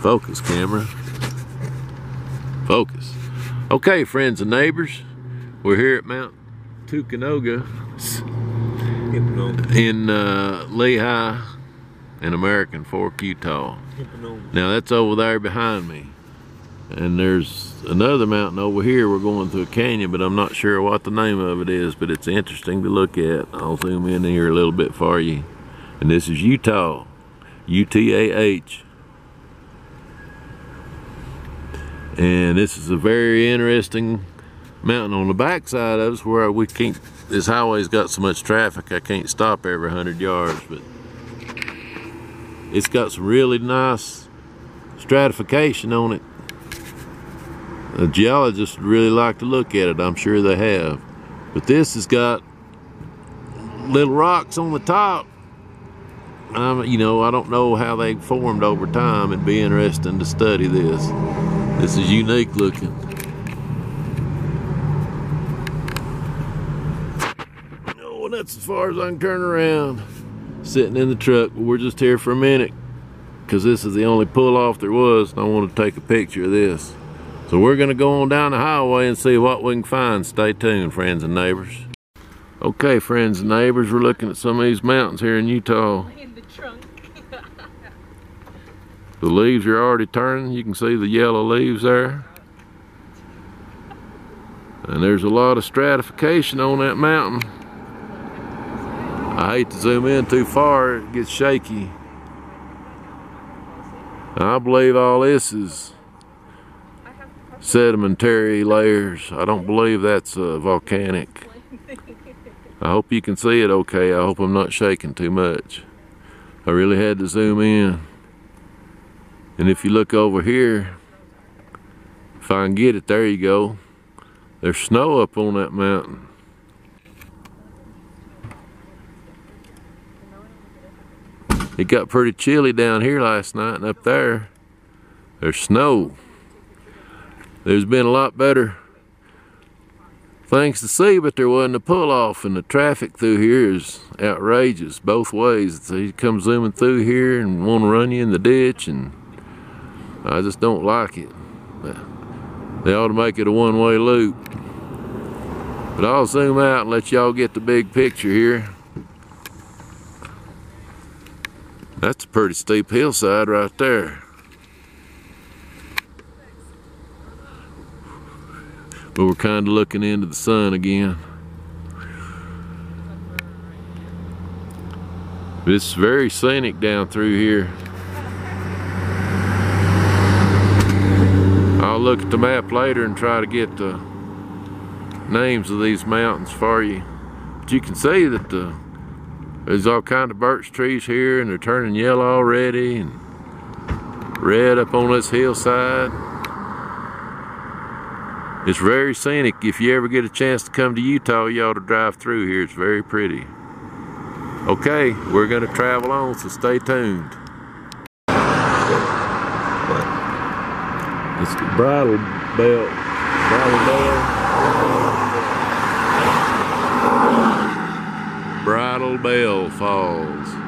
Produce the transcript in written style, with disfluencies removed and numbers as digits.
Focus, camera. Focus. Okay, friends and neighbors, we're here at Mount Timpanogos in Lehigh and American Fork, Utah. Now that's over there behind me. And there's another mountain over here. We're going through a canyon, but I'm not sure what the name of it is, but it's interesting to look at. I'll zoom in here a little bit for you. And this is Utah, U-T-A-H. And this is a very interesting mountain. On the backside of us, where we can't, this highway's got so much traffic, I can't stop every 100 yards, but it's got some really nice stratification on it. The geologists really like to look at it. I'm sure they have. But this has got little rocks on the top. You know, I don't know how they formed over time. It'd be interesting to study this. This is unique looking. Oh, and that's as far as I can turn around. Sitting in the truck, but we're just here for a minute because this is the only pull off there was, and I want to take a picture of this. So we're gonna go on down the highway and see what we can find. Stay tuned, friends and neighbors. Okay, friends and neighbors, we're looking at some of these mountains here in Utah. In the trunk. The leaves are already turning. You can see the yellow leaves there. And there's a lot of stratification on that mountain. I hate to zoom in too far, it gets shaky. I believe all this is sedimentary layers. I don't believe that's volcanic. I hope you can see it okay. I hope I'm not shaking too much. I really had to zoom in. And if you look over here, if I can get it, there you go. There's snow up on that mountain. It got pretty chilly down here last night, and up there, there's snow. There's been a lot better things to see, but there wasn't a pull-off, and the traffic through here is outrageous both ways. So you come zooming through here and want to run you in the ditch, and I just don't like it. They ought to make it a one-way loop. But I'll zoom out and let y'all get the big picture here. That's a pretty steep hillside right there. But we're kind of looking into the sun again. It's very scenic down through here. I'll look at the map later and try to get the names of these mountains for you. But you can see that there's all kind of birch trees here, and they're turning yellow already, and red up on this hillside. It's very scenic. If you ever get a chance to come to Utah, you ought to drive through here. It's very pretty. Okay, we're going to travel on, so stay tuned. It's the Bridal Bell. Bridal Bell. Bridal Bell Falls.